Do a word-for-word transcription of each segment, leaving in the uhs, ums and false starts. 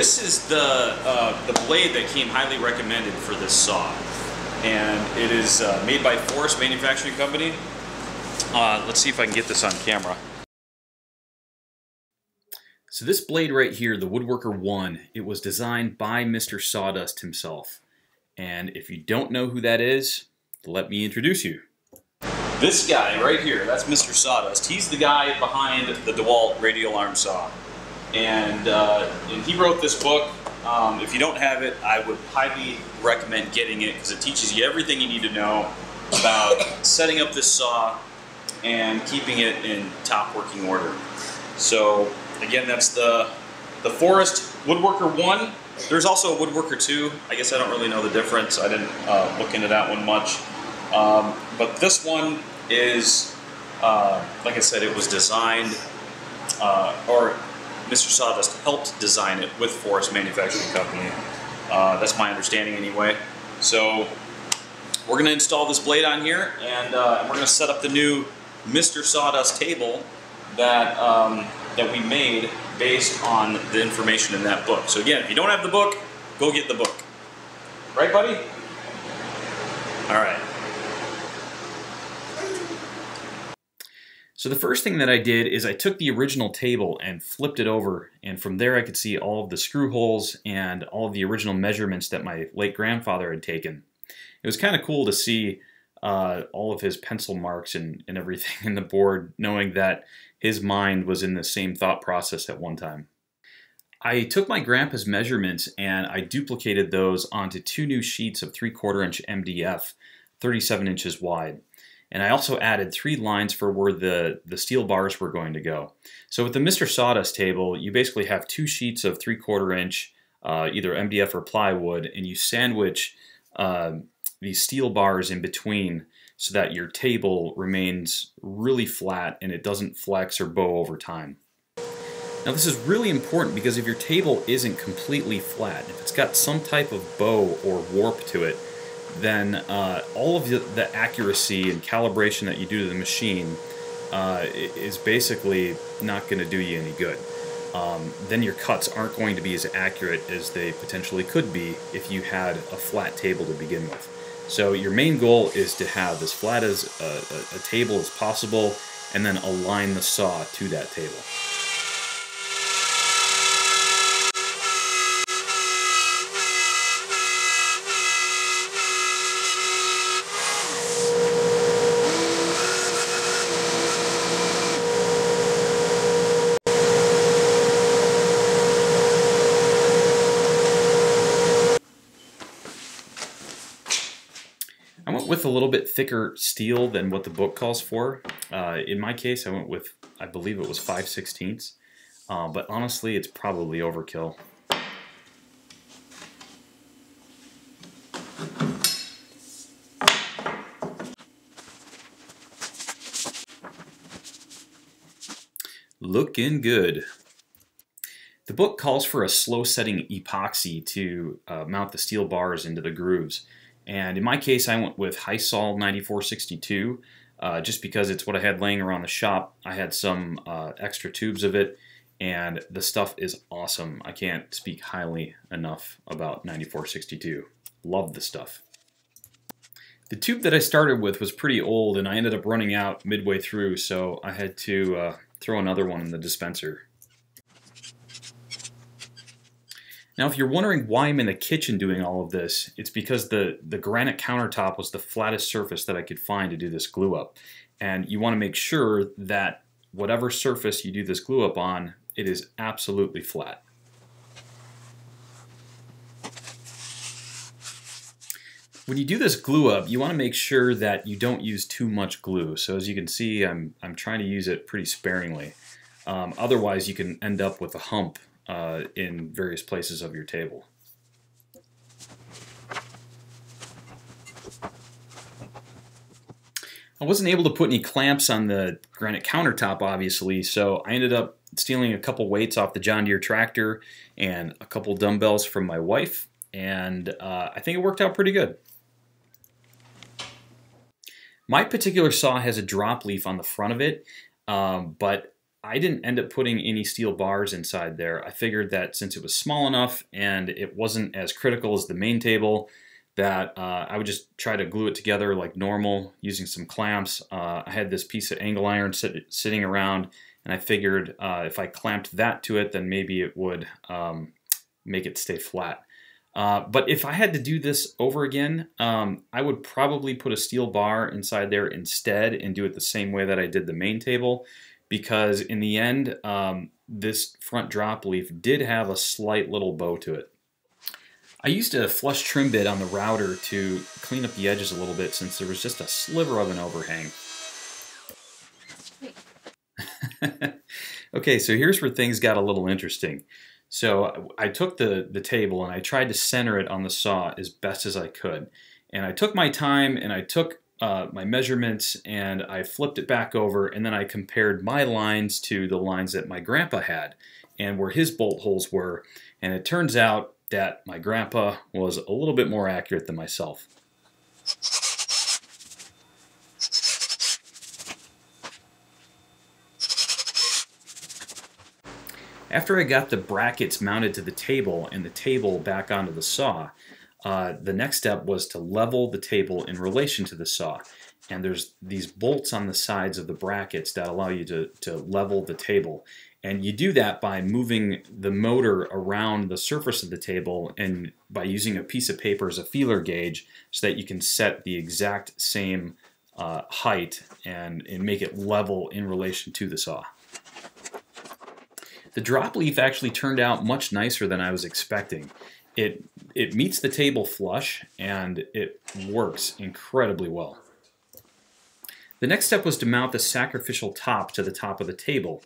This is the uh, the blade that came highly recommended for this saw, and it is uh, made by Forrest Manufacturing Company. Uh, let's see if I can get this on camera. So this blade right here, the Woodworker One, it was designed by Mister Sawdust himself. And if you don't know who that is, let me introduce you. This guy right here, that's Mister Sawdust. He's the guy behind the DeWalt radial arm saw. And, uh, and he wrote this book. Um, if you don't have it, I would highly recommend getting it because it teaches you everything you need to know about setting up this saw and keeping it in top working order. So again, that's the, the Forrest Woodworker One. There's also a Woodworker Two. I guess I don't really know the difference. I didn't uh, look into that one much. Um, but this one is, uh, like I said, it was designed, uh, or Mister Sawdust helped design it with Forrest Manufacturing Company. Uh, that's my understanding anyway. So we're going to install this blade on here, and uh, we're going to set up the new Mister Sawdust table that um, that we made based on the information in that book. So again, if you don't have the book, go get the book. Right, buddy? All right. So the first thing that I did is I took the original table and flipped it over, and from there I could see all of the screw holes and all of the original measurements that my late grandfather had taken. It was kind of cool to see uh, all of his pencil marks and, and everything in the board, knowing that his mind was in the same thought process at one time. I took my grandpa's measurements and I duplicated those onto two new sheets of three quarter inch M D F, thirty-seven inches wide. And I also added three lines for where the, the steel bars were going to go. So with the Mister Sawdust table, you basically have two sheets of three quarter inch, uh, either M D F or plywood, and you sandwich uh, these steel bars in between so that your table remains really flat and it doesn't flex or bow over time. Now this is really important because if your table isn't completely flat, if it's got some type of bow or warp to it, then uh, all of the, the accuracy and calibration that you do to the machine uh, is basically not going to do you any good. Um, then your cuts aren't going to be as accurate as they potentially could be if you had a flat table to begin with. So your main goal is to have as flat as a, a, a table as possible, and then align the saw to that table. I went with a little bit thicker steel than what the book calls for. Uh, in my case, I went with, I believe it was five sixteenths, uh, but honestly, it's probably overkill. Looking good. The book calls for a slow setting epoxy to uh, mount the steel bars into the grooves. And in my case, I went with Hysol ninety-four sixty-two, uh, just because it's what I had laying around the shop. I had some uh, extra tubes of it, and the stuff is awesome. I can't speak highly enough about ninety-four sixty-two. Love the stuff. The tube that I started with was pretty old, and I ended up running out midway through, so I had to uh, throw another one in the dispenser. Now, if you're wondering why I'm in the kitchen doing all of this, it's because the, the granite countertop was the flattest surface that I could find to do this glue up. And you want to make sure that whatever surface you do this glue up on, it is absolutely flat. When you do this glue up, you want to make sure that you don't use too much glue. So as you can see, I'm, I'm trying to use it pretty sparingly. Um, otherwise, you can end up with a hump Uh, in various places of your table. I wasn't able to put any clamps on the granite countertop, obviously, so I ended up stealing a couple weights off the John Deere tractor and a couple dumbbells from my wife, and uh, I think it worked out pretty good. My particular saw has a drop leaf on the front of it, um, but I didn't end up putting any steel bars inside there. I figured that since it was small enough and it wasn't as critical as the main table, that uh, I would just try to glue it together like normal using some clamps. Uh, I had this piece of angle iron sit sitting around, and I figured uh, if I clamped that to it, then maybe it would um, make it stay flat. Uh, but if I had to do this over again, um, I would probably put a steel bar inside there instead and do it the same way that I did the main table, because in the end, um, this front drop leaf did have a slight little bow to it. I used a flush trim bit on the router to clean up the edges a little bit since there was just a sliver of an overhang. Okay, so here's where things got a little interesting. So I took the, the table and I tried to center it on the saw as best as I could. And I took my time and I took uh, my measurements and I flipped it back over, and then I compared my lines to the lines that my grandpa had and where his bolt holes were. And it turns out that my grandpa was a little bit more accurate than myself. After I got the brackets mounted to the table and the table back onto the saw, uh, the next step was to level the table in relation to the saw. And there's these bolts on the sides of the brackets that allow you to, to level the table. And you do that by moving the motor around the surface of the table and by using a piece of paper as a feeler gauge so that you can set the exact same uh, height and, and make it level in relation to the saw. The drop leaf actually turned out much nicer than I was expecting. It, it meets the table flush and it works incredibly well. The next step was to mount the sacrificial top to the top of the table.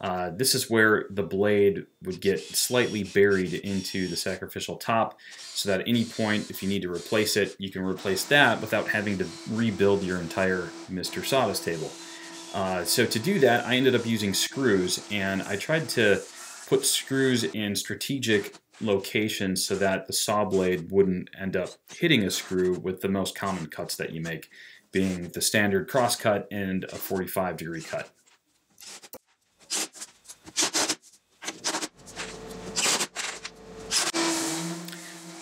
Uh, this is where the blade would get slightly buried into the sacrificial top, so that at any point, if you need to replace it, you can replace that without having to rebuild your entire Mister Sawdust table. Uh, so to do that, I ended up using screws, and I tried to put screws in strategic locations so that the saw blade wouldn't end up hitting a screw, with the most common cuts that you make being the standard cross cut and a forty-five degree cut.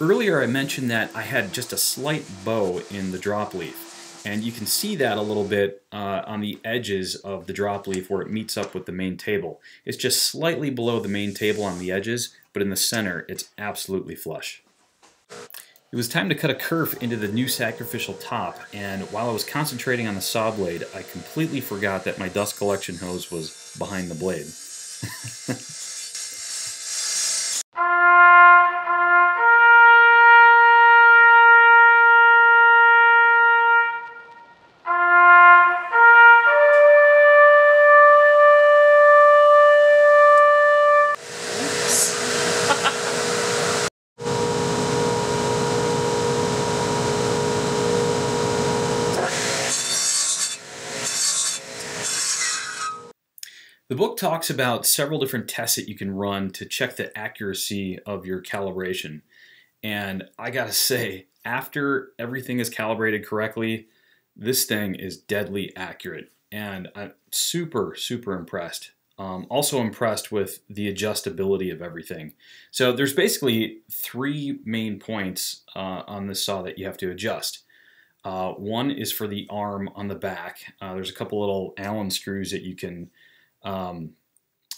Earlier I mentioned that I had just a slight bow in the drop leaf, and you can see that a little bit uh, on the edges of the drop leaf where it meets up with the main table. It's just slightly below the main table on the edges, but in the center it's absolutely flush. It was time to cut a kerf into the new sacrificial top, and while I was concentrating on the saw blade, I completely forgot that my dust collection hose was behind the blade. The book talks about several different tests that you can run to check the accuracy of your calibration. And I gotta say, after everything is calibrated correctly, this thing is deadly accurate. And I'm super, super impressed. Um, also impressed with the adjustability of everything. So there's basically three main points uh, on this saw that you have to adjust. Uh, one is for the arm on the back. Uh, there's a couple little Allen screws that you can Um,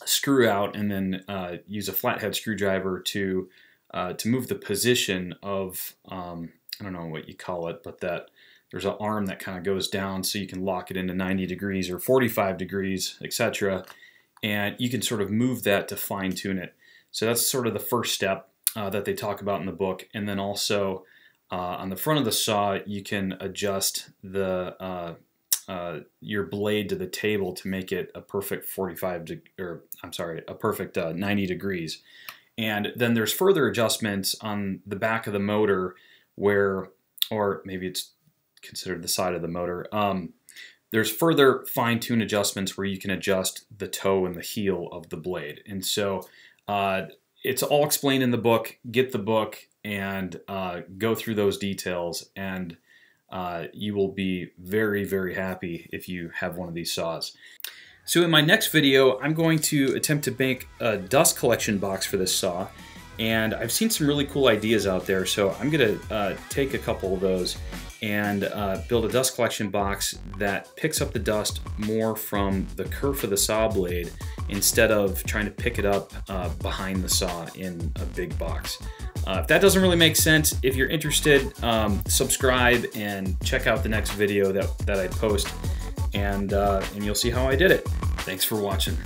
screw out, and then uh, use a flathead screwdriver to uh, to move the position of um, I don't know what you call it, but that there's an arm that kind of goes down so you can lock it into ninety degrees or forty-five degrees, et cetera. And you can sort of move that to fine tune it. So that's sort of the first step uh, that they talk about in the book. And then also uh, on the front of the saw, you can adjust the uh, Uh, your blade to the table to make it a perfect forty-five de or I'm sorry, a perfect uh, ninety degrees. And then there's further adjustments on the back of the motor, where, or maybe it's considered the side of the motor. Um, there's further fine-tune adjustments where you can adjust the toe and the heel of the blade. And so uh, it's all explained in the book. Get the book and uh, go through those details, and Uh, you will be very, very happy if you have one of these saws. So in my next video, I'm going to attempt to make a dust collection box for this saw. And I've seen some really cool ideas out there, so I'm gonna uh, take a couple of those and uh, build a dust collection box that picks up the dust more from the kerf of the saw blade instead of trying to pick it up uh, behind the saw in a big box. Uh, if that doesn't really make sense, if you're interested, um, subscribe and check out the next video that, that I post, and, uh, and you'll see how I did it. Thanks for watching.